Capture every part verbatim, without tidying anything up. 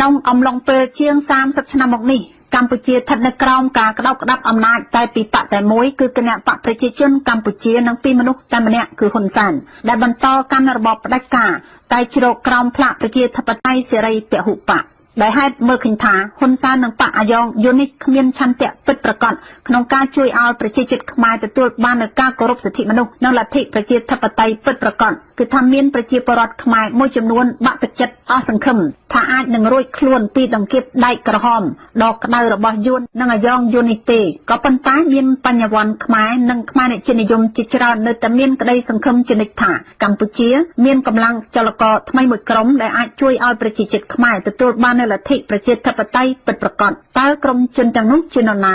น้องอมลงเปรเชียงสามสัปนามกนี่กัมพูชีทัดในกรองการกระดับกระดับอำนาจใจปีปะแต่ม้ยคือกันเนี่ยปะประชาชนกัมพูชีนังปีมนุษย์แต่มันเนี่ยคือคนสันได้บรรโตการระบอบประกาศใจจโรกรองพระประชาธิปไตยเสรีเปียหุปะได้ให้เมื่อขินทาคนซาหนังปะอายองยูนิคเมียนชันเตะปิดประกอบขนมการช่วยเอาประชิดจิตมาแต่ตัวบ้านในการกรบสิทธิมนุษย์นั่งลัทธิประชิดทัพไตปิดประกอบคือทำเมียนประชิดปรอดขมายมวยจำนวนบะตะจัดอ้อสังคมถ้าอาจหนึ่งร้อยคล้วนปีดังเก็บได้กระหอมดอกกระดาษบอยุนนั่งอายองยูนิเตก็ปัญตาเมียนปัญญาวันขมายนั่งขมายในจินยมจิตราในแต่เมียนกระไดสังคมจินิถากัมพูชีเมียนกำลังจลกอทำไมหมดกรมได้อาจช่วยเอาประชิดจิตขมายแต่ตัวบ้านลัทธิประเจตทัพไตเปิดประกอบตากรมจนจังนุจนนา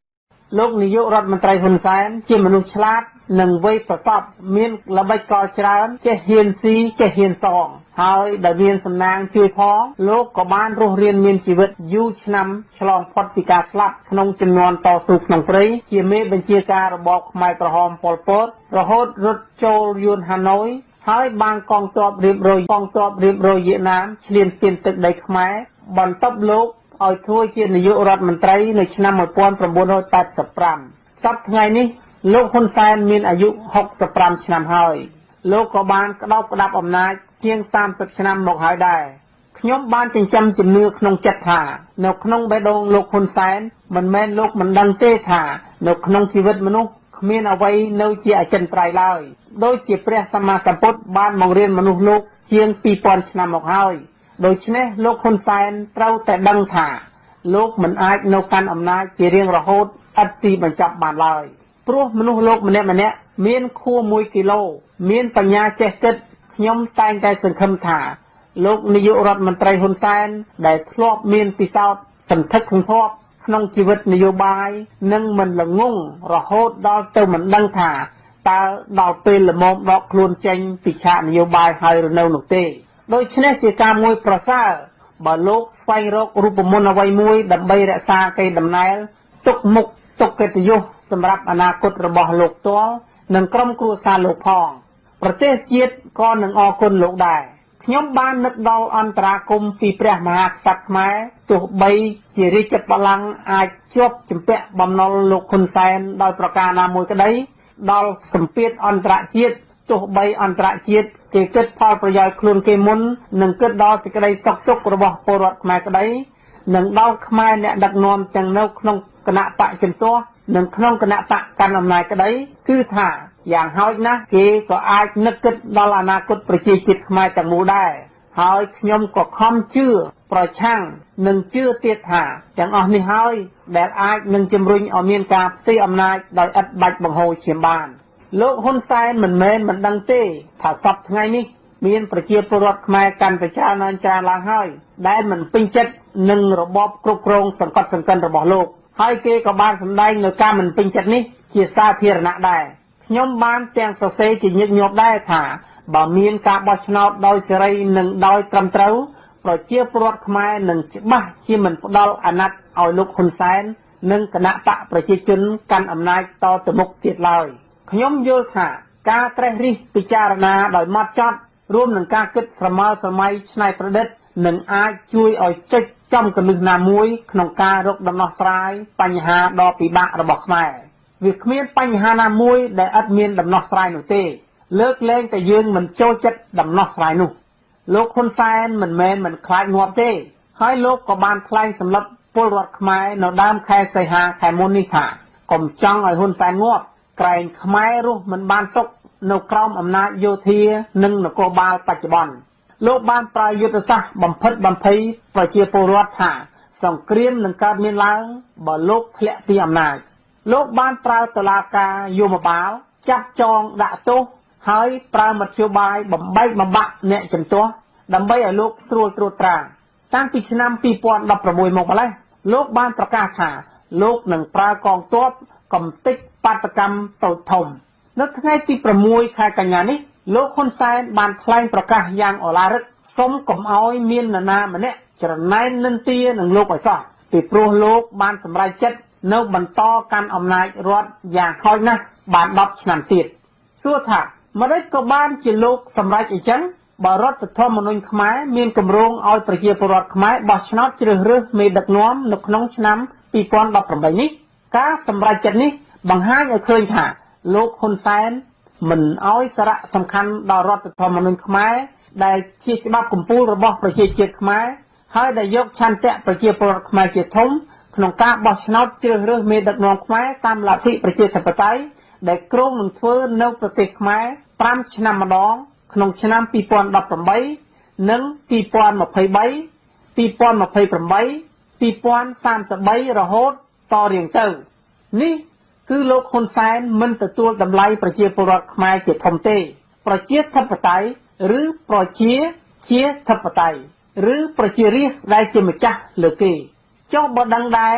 โลกนิยมรัฐมนตรีคนแสนเชี่ยมนุษย์ฉลาดหนึ่งวัยประกอบเมียนระบายกอจราเชี่ยเฮียนซีเชี่ยเฮียนสองหายได้เมียนสำนางชื่อพ้องโลกกบ้านโรงเรียนเมียนชีวิตยูชนำฉลองพอดปิกาสลับขนมจำนวนต่อสุขหนังปรีเชี่ยเมฆบัญชีการระบบไมโครโฮมปอลปอดระหดรถโจรยุนฮานอยหายบางกองตอบริบโรยกองตอบริบโรยเยน้ำเฉลี่ยเปลี่ยนตึกได้ขมายบอลตบโลกเอาถ้วยเกียรตินิยมรัฐมนตรีในชนะมวยป้อนประบุนรอยตัดสปรัมสับไงนี่โลกคนแสนมีอายุหกสปรัมชนะหอยโลกกบาลกระดับกระดับอำนาจเที่ยงสามสิบชนะหมกหายได้ขยมบ้านจึงจำจิตเนื้อขนมจัดผ่านกขนมใบดงโลกคนแสนมันแม่นโลกมันดังเตะผ่านกขนมชีวิตมนุษย์เมียนเอาไว้เนื้อเจียจันไตรลอยโดยเจียเปรียสมาสัมพุทธบ้านมองเรียนมนุษย์โลกเที่ยงปีปอนชนะหมกหอยโดยเฉพาะโลกคนแสนเราแต่ดังถ่าโลกเหมือนไอ้นกการอำนาจเจียเรียงระโหดอัตติบรรจับบานลอยเพราะมนุษย์โลกมันเนี่ยมันเนี่ยเมียนคู่มวยกิโลเมียนปัญญาเจตกิจยมแต่งใจสังคมถ่าโลกนิยมรัฐมนตรีคนแสนได้ครอบเมียนปีศาจสันทัดสังทบขนมชีวิตนโยบายนั่งมันละงงระโหดดาวเตอเหมือนดังถ่าตาดาวเป็นละมอมดอกครูนเจงปิชานโยบายไฮโรเนลหนุกเตโดยชนะเสียการมวยประสาบาโลกสไฟโรกรูปมนต์เอาไว้มวยดับใบระซาไกดำนายตกมุกตกเกตยุสำหรับอนาคตระบอบโลกตัวหนึ่งกรมครูซาโลกพองประเทศเชียดก็หนึ่งอคนโลกได้ขยมบ้านนักดาวอันตราคมปีเปรียมหาสักไม้ตัวใบเชียริจับพลังอาชอบจิมเปะบำนอโลกคนแสนดาวประกาศนามวยกระไดดาวสมเปียอันตราเชียดตัวใบอันตราเชียดเกิดเกิดพอประยายคลุนเกมุนหนึ่งเกิดดาวสิกระไดสกตุกระบอกปรดมากระไดหนึ่งดาวขมายเนี่ยดักนอนจังเน่าขนมกระนาปะจนตัวหนึ่งขนมกระนาปะการอำนายกระไดคือถ่าอย่างเฮาอีกนะเกก็อาจนึกเกิดดาวอนาคตประชีจิตขมายจังมูได้เฮาอีกยมก็ค้อมชื่อปล่อยช่างหนึ่งชื่อเตี้ยถ่าจังอ่อนนี่เฮาอีกแดดอาจหนึ่งจมรุ่งเอาเมียนกาตีอำนายโดยอัดบัดบังโฮเฉียมบานโลกคนแสนเหมือนเมนเหมือนดังเต้ถ้าสับไงนี่มีนประเชียปรดขมายการประชาชนจาลางห้อยได้เหมือนปิ้งเจ็ดหนึ่งระบบกรุกรงสังกัดสังกันระบบโลกให้เกกบ้านสันได้เงยกาเหมือนปิ้งเจ็ดนี้เกียรติเพียรณะได้ยมบ้านเตียงสเสจิยกยกได้ถ้าบ่มีนกาบชนอดโดยเสรีหนึ่งโดยตรำเต้าประเชียปรดขมายหนึ่งจิบบ้าที่เหมือนดอลอนัตเอาลูกคนแสนหนึ่งคณะปะประเชียจนการอำนาจต่อตะมุกเกียรติลอยขยมโยธาการแตรริพิจารณาโดยมัดจัดรวมหนึ่งการกึศสมัยสมัยชนายประเด็จหนึ่งอาช่วยอ่อยจัดจำกระลึกนามวยขนมการรกดำนอสายปัญหาดอปีบะระบอกไม่วิเคมีปัญหานามวยได้อัดเมียนดำนอสายหนุ่เตเลิกเล่นแต่ยืนเหมือนโจจัดดำนอสายหนุ่โลกคนแสนเหมือนเมนเหมือนคลายงวบเตให้โลกกบาลคลายสำหรับปลดขมายหนอดามแค่ใส่หาแค่มุนิค่ะกลมจ้องอ่อยหุ่นแสนงวบไกลขมายรู้เหมือนบ้านตกนกกล้อมอำนาจโยธีหนึ่งนกโกบาลปัจจุบันโลกบ้านปลายยุทธศาสตร์บำเพ็ญบำเพ็ญประเชียปรวัติาสองเกรียมหนึ่งการเมียนล้างบ่โลกเทะตีอำนาจโลกบ้านปลายตลากาโยมบ่าวจับจองด่าโตหายปลาหมัดเชียวบายบ่ใบบะเนี่ยจำตัวดำใบไอ้โลกสรวจตรวจตรา ตั้งปีชนามปีปอนดับประมวยมองมาเลยโลกบ้านประกาศหาโลกหนึ่งปรากองตัวกมติกปาตกรรมเต่าถมนักทั้งไงปีประมวยใครกันอย่างนี้โลกคนสายบานคลายประกาศยางอลาฤกษ์สมกลมอ้อยเมียนนานามันเนี่ยจะนายนันตีหนึ่งโลกไอ้สอดปีโปรโลกบ้านสำไรเจ็ดเนื้อบรรทอการอำนาจรอดอย่างคอยนะบานดับชนามตีสู้ถ้ามาได้ก็บ้านจีโลกสำไรอีกจังบารอดทอมนุนขมายมีนกำรงเอาประเกียปรอดขมายบาชนอตเรือเรือเมดักน้อมนกน้องชนะปีปอนดับประมาณนี้ก้าสำไรเจ็ดนี้บางห้างเคยค่ะโลกคนแสนมันเอาสาระสำคัญดารอดทอมนุนขมายได้ชี้บ้ากุมปูระบอบประเกียเจ็ดขมายให้ได้ยกชันแตะประเกียปรอดขมายเจ็ดทงขนมก้าบาชนอตเรือเรือเมดักน้อมขมายตามหลักที่ประเกียธปไตยได้กรงมันเฟื่องเนื้อประเกียขมายปรำชนะมาดองขนมชนะปีปอนดับประใบหนึ่งปีปอนมาเพย์ใบปีปอนมาเพย์ประใบปีปอนสามสบใบระโหดต่อเรียงเตอร์นี่คือโลกคนแสนมันแต่ตัวดำไล่ประเจียปรกมาเจ็ดทอมเต้ประเจียทัพไตหรือประเจียเจียทัพไตหรือประเจียรีได้เจียมจ่าเลือเกยเจ้าบดังได้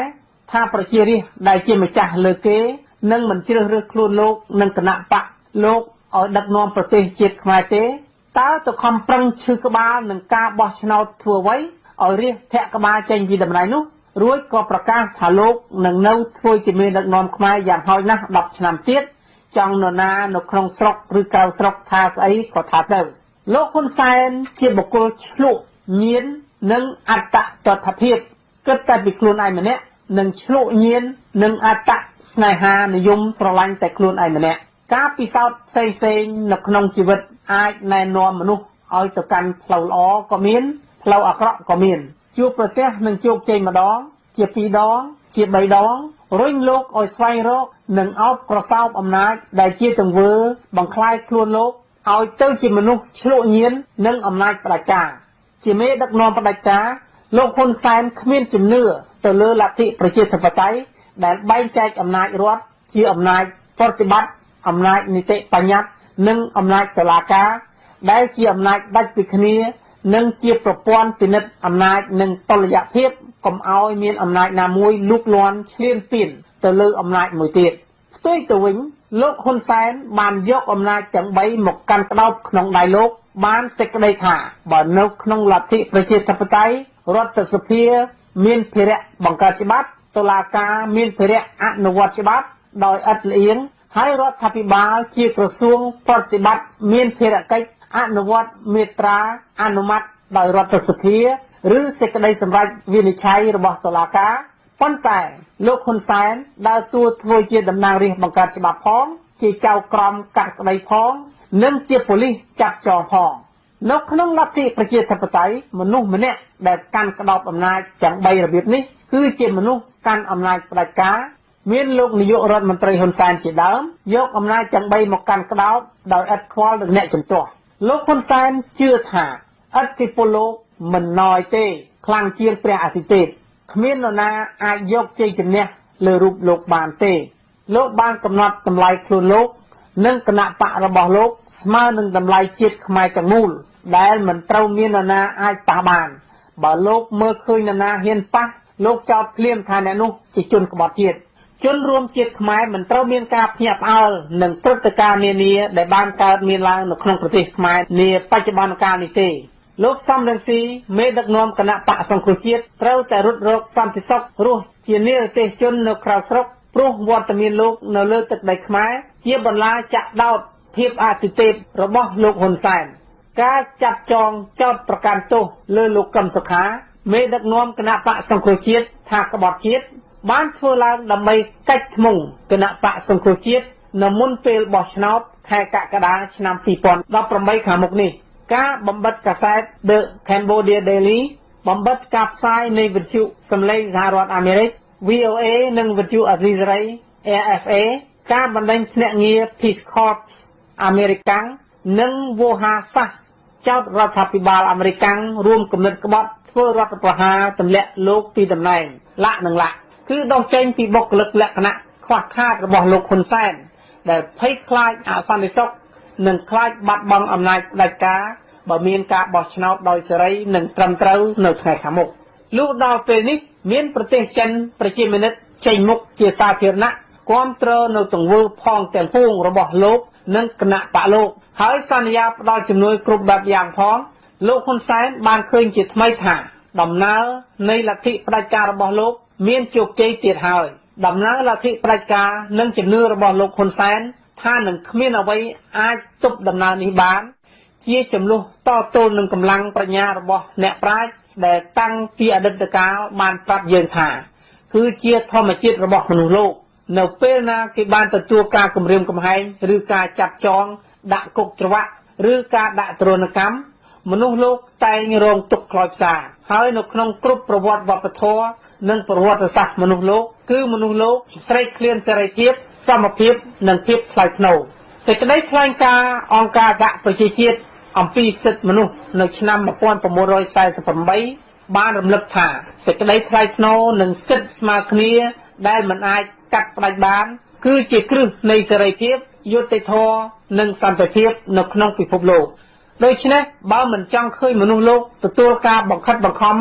ถ้าประเจียรีได้เจียมจ่าเลือเกยนั่งเหมือนที่เรื่องครูโลกนั่งกนับปะโลกเอาดักนวมประเทศเจ็ดขมายเตะตาตัวคำปรังชื่อกบาลหนึ่งกาบอชนอลทัวไว้เอาเรียกแทะกบาลเจงวีดำไรนุรวยก็ประกาศถาโลกหนึ่งเน่าทัวจะมีดักนวมขมายอย่างหอยนะดับชนามเตี้ยจังนนาหนกครองสรกหรือเกาสรกทาสไอก็ทาเต้าโลกคนแสนเจ็บบุกลุกเงียนหนึ่งอัตตะตัวทัพเพียบเกิดแต่บิดครูนไอเหมือนเนี้ยหนึ่งลุกเงียนหนึ่งอัตตะสไนฮานิยมสลายแต่ครูนไอเหมือนเนี้ยกาปีศาจเซงเซงหนักนองชีวิตอายในนวมมนุษย์เอาต่อกันเผาล้อก็มีนเผาอักระก็มีนจูประเทศหนึ่งจูเจมาดองเจียปีดองเจียใบดองรุ่งโลกอ่อยไฟโลกหนึ่งเอากระซ้าอำนาจได้เจียตังเวอบังคลายครัวโลกเอาเต้าจีมนุษย์โลกเย็นหนึ่งอำนาจประกาศเจียเมดักนวมประกาศโลกคนแสนขมิ้นจิมเนื้อเตลือลัทธิประเทศสัปไตยแต่ใบใจอำนาจรัฐเจียอำนาจปฏิบัติอำนาจนิติปัญญาหนึ่งอำนาจตลาดการได้เชี่ยวอำนาจบัตรปิคเนียหนึ่งเชี่ยวประปวนปิณฑ์อำนาจหนึ่งตระยะเพียบกลมเอาเมียนอำนาจนามวยลูกล้วนเลี่ยนปิ่นตะลืออำนาจมวยเตี้ยตุ้ยตัววิ่งโลกคนแสนบานยกอำนาจจังใบหมกการเล่าขนมได้โลกบานเสกได้ขาบ่อนกขนมลัทธิประเทศสัปไตรัฐสภีเมียนเพระบังกาจิบัตตลาดการเมียนเพระอนุวัติบัตโดยอัดเลี้ยงให้รัฐบาลที่กระทรวงปฏิบัติเมียนเพรกิจอนุวัตเมตราอนุมัติโดยรัฐสภาหรือเสกได้สำหรับวินิจฉัยระบบตุลาการป้อนแต่โลกคนแสนดาวตัวทวีเจดำนางเรียบบังการฉบับพ้องที่เจ้ากรมกัดในพ้องเนื่องเจียปุลิจับจอพ้องนกขนมลัทธิประเทศสัปไตยมนุษย์มันเนี่ยแบบการกระดอบอำนาจจากใบระเบียบนี้คือเจียมนุษย์การอำนาจประกาศเมียนโลกนิยมรัฐมนตรีฮุนแซนเฉียดยกอำนาจจังใบหมกการกระดาษโดยอัดควอลหนึ่งแน่จนตัวโลกฮุนแซนเชื่อถ่าอัดกิโปโลกมันนอยเต้คลังเชียงเปรียอาทิเต้เมียนโนนาอายกเจจำเนี่ยเลือรูปโลกบานเต้โลกบานกำนัดกำไรคลุนโลกนึ่งกนาปะระบอบโลกสมาหนึ่งกำไรเชียดขมายกังมูลได้เหมือนเต้าเมียนโนนาอายตาบานบ่โลกเมื่อเคยโนนาเฮียนปะโลกเจ้าเพลียมทานนุจิจุนกบฏเชียดจนรวมเจ็ดขมายเหมือนเต้าเมียนกาเพียบเอาหนึ่งพฤติการเนียได้บ้านการเมียนลางหนุกขนมประเทศขมายเนียปัจจุบันการนิเตโลกซ้ำเรื่องสีเมดักนวมคณะปะสังคุจิตเต้าแต่รุดโรคซ้ำที่ซอกรู้เจียเนียเตจนหนุกคราวซอกรู้วัตมีโลกเนเลือดตึกใดขมายเจียบลาจะดาวเพียบอาติเตระบบโลกหนแสนการจับจองเจ้าประการโตเลือดโลกกำสขาเมดักนวมคณะปะสังคุจิตทางกบฏจิตบ้านทั่วลางดำไปใกล้ทมุงกณะปะสังคุจิตนำมุนเปลบอชนอปแห่กะกระดาชนำปีปอนรับประมัยขามกนี่กาบำบัดกาแฟเดอะแคนโบเดียเดลีบำบัดกาแฟในวิทยุสำเร็จสหรัฐอเมริกา วี โอ เอ หนึ่งวิทยุอัสไรเอฟเอกาบันเดนเนงีพีสคอร์ปส์อเมริกันหนึ่งโวฮาซัสเจ้ารัฐบาลอเมริกันรวมกำเนิดกบฏทั่วรัฐประหารตำแหน่งโลกปีตำแหน่งละหนึ่งละคือดองเจงปีบกเล็กและคณะขวักคาดระบอกโลกคนแสนแต่ให้คลายอาซันดิซอกหนึ่งคลายบัดบังอำนาจรายการ บ่มีการบอชนอดอยเสรีหนึ่งตรัมเต้าหนึ่งไงขมุกลูกดาวเป็นนิมีนประเทศจันประเทศมินิตใช้มุกเจสาเทียนะความเตอหนึ่งตงวูพองแต่พุ่งระบบโลกนั่งขณะปะโลกหายสัญญาดอยจำนวนกลุ่มแบบอย่างพร้อมโลกคนแสนบางคืนจิตไม่ถ่าดำน้าในลัทธิประจารบอโลกมีนจุกใจเตียดหายดำน้าลัทธิประจานั่งจำเนื้อระบบโลกคนแสนท่าหนึ่งมีนเอาไว้อาจุบดำน้านิบานชี้จำลูกต่อโตหนึ่งกำลังปัญญาระบบเนปราชแต่ตั้งปีอดันตกาบานปรับเยือนผ่าคือเชี่ยธรรมจิตระบบมนุษย์โลกเนวเปนากิบานตัดตัวการกำเริบกำไฮหรือการจับจองด่ากกจวะหรือการด่าตรนกรรมมนุษย์โลกไต่ในโรงตกคลอยสาหายนกนองกรุบประวัติวัปทอนั่งประวัติศาสตร์มนุษย์โลกคือมนุษย์โลกใส่เคลื่อนใส่เพียบสมเพียบนั่งเพียบคลายหนูแต่ก็ได้คลายกาองกาดะประจิจิตอัมพีสิทธิมนุษย์ในชนามป้อนประมวลรอยสายสปมใบบ้านรำลึกผ่าแต่ก็ได้คลายหนูนั่งสิทธิสมาคเนียได้มันอายกัดปลายบ้านคือจิตครึ่งในใส่เพียบยุติทอนั่งสัมเพียบนกนองปิภพโลกโดยเฉพาะบ้านมันจังเคยมนุษย์โลกตัวกาบังคับบังคับ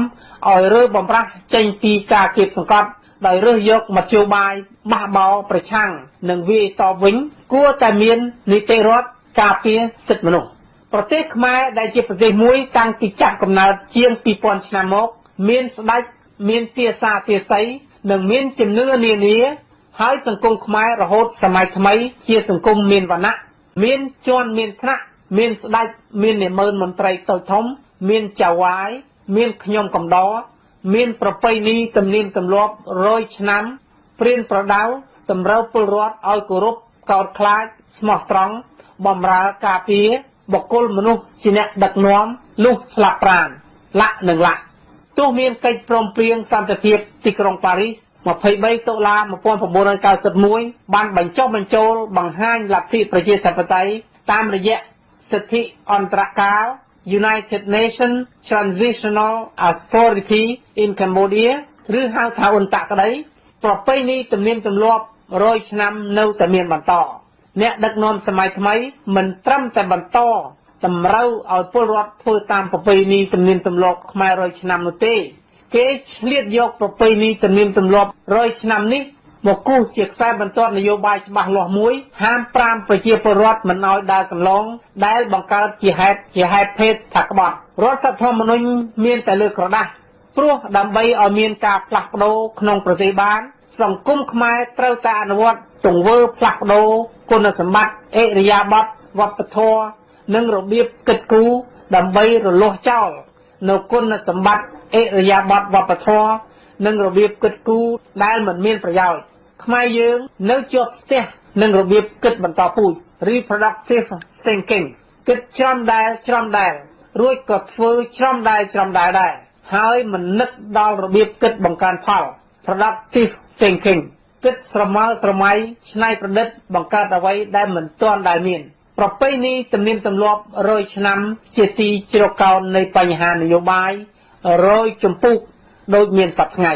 อ่อยเรื่อบอมระเจงตีกาเก็บสังกัดโดยเรื่อยกมาเชียวบายบ้าเบาประชังหนึ่งวีต่อวิ่งกลัวแต่เมียนนิเตรสกาเปียสิทธิมนุษย์ประเทศขมายได้เจ็บประเทศมุ้ยตั้งติจักกำนัดเชียงปีปอนชนามกเมียนสไลเมียนเตียซาเตียไซหนึ่งเมียนจำเนื้อเนียนี้หายสังคมขมายระหดสมัยขมายเชียสังคมเมียนวรรณะเมียนจวนเมียนธนะเมียนได้เมียนเนี่ยเมินมันไตรต่อท้องเมียนเจ้าวายเมียนขยมกับดอเมียนประเพณีตำเนียมตำรวจร้อยชนะเปลี่ยนประดาวตำเราปลุกรอดเอากรุบเกาคลาสมอตรองบอมรากาพีบกกลมนุษย์ชินะดักน้อมลูกสลับปราณละหนึ่งละตัวเมียนไก่ปลอมเปลี่ยนสามตะเพียบติกรงปารีสมาเพย์ใบโตลามาป้อนผมโบราณการสดมวยบานบังเจ้าบังโจลบังห้างหลับที่ประเทศสัปไตยตามระยะสิทธิอันตรกาว United Nations Transitional Authority in Cambodia หรือห้าวทาอุนตะกระไรปลอบไปนี้ตำเนียมตำรวจร้อยชนำเนาตำเนียมบันต่อเนี่ยดักนอมสมัยทำไมมันตรำแต่บันต่อตำเราเอาพวกรถโทรตามปลอบไปนี้ตำเนียมตำรวจขมายร้อยชนำนุเต้เกจเลียดยกปลอบไปนี้ตำเนียมตำรวจร้อยชนำนี้หมกกู้เจียกแฝงบรรทุกนโยบายฉบับหลวงมุ้ยห้ามปรามประเจียปรวัดมันน้อยได้กันลงได้บังการจีแฮดจีแฮดเพศถักบอดรถสัตว์ธรรมนุนเมียนแต่เลือกกระด้างพวกดำใบเอาเมียนกาผลักโดขนมประเทศบ้านส่งกุ้มขมายเต้าตาอนวัตตงเวอผลักโดคุณสมบัติเอริยาบัตวัปทอหนึ่งระเบียบกึดกูดำใบระโลเจ้าหนึ่งคุณสมบัติเอริยาบัตวัปทอหนึ่งระเบียบกึดกูได้เหมือนเมียนประยอยขมายยืงเนื้อจอกเสียหนึ่งระเบียบกึดบรรทุกปุ๋ย reproductive thinking กึดจำได้จำได้รวยกดฟื้นจำได้จำได้ได้หายมันนึกดาวระเบียบกึดบังการเผา productive thinking กึดสมัยสมัยชนายประดิษฐ์บังการเอาไว้ได้เหมือนต้นได้เมียนประเพณีตำเนียมตำรวจรอยชนำเจตีจิโรกาวในปัญหานโยบายรอยจมปุกโดยเมียนสับไง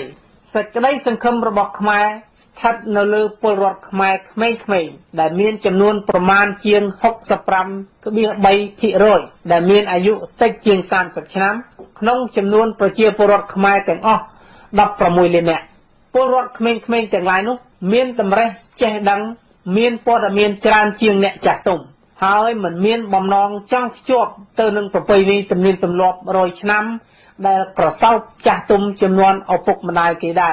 สักได้สังคมระบบขมายทัดนลือปลรดขมายไม่ไม่แต่เมียนจำนวนประมาณเจียงหกสปรัมก็มีใบพิโรยแต่เมียนอายุแต่เจียงสามสิบชนะน้องจำนวนประเจียปลรดขมายแต่งอ้อดับประมวยเลยเนี่ยปลรดขมายขมายแต่งลายนุ๊กเมียนตำเรเจดังเมียนปอดเมียนจานเจียงเนี่ยจัดตุ่มหายเหมือนเมียนบอมนองจ้างจวบเตือนหนึ่งประเพณีตำเนียมตำรวจรอยชนะได้กระเซ้าจัดตุ่มจำนวนเอาปกมาได้กี่ได้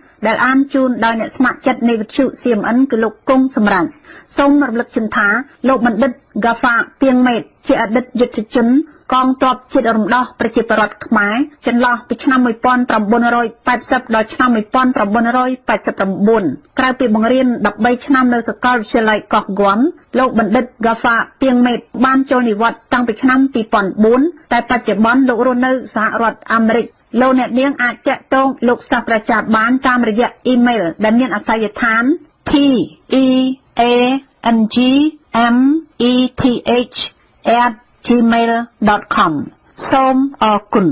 ได้อ่านจูนได้เนสมัครจัดในวิชุเสียมอันคือโลกกงสมรันทรงมรดกชุนท้าโลกบัณฑิตกาฟาเปียงเม็ดเจ้าดิษยุทธชนกองตบจิตอารมณ์ดอประจิปรอดขมายจันลอปิชนามวยปอนปรบบุญรอยปัดสับดอชนามวยปอนปรบบุญรอยปัดสับปรบบุญกลายเป็นบังเรียนดับใบชนามเนสกอลเชลัยกอกกวมโลกบัณฑิตกาฟาเปียงเม็ดบ้านโจนิวัดตั้งปิชนามปีปอนบุญแต่ปัจจุบันโลกโรนเนอสหรัฐอเมริก โลเน็ตเลี้ยงอาจจะต้องลุกสับประจับบ้านตามระยะอีเมลดังนี้อาศัยฐาน P E A N G M E T H at gmail dot com ส้มออกคุณ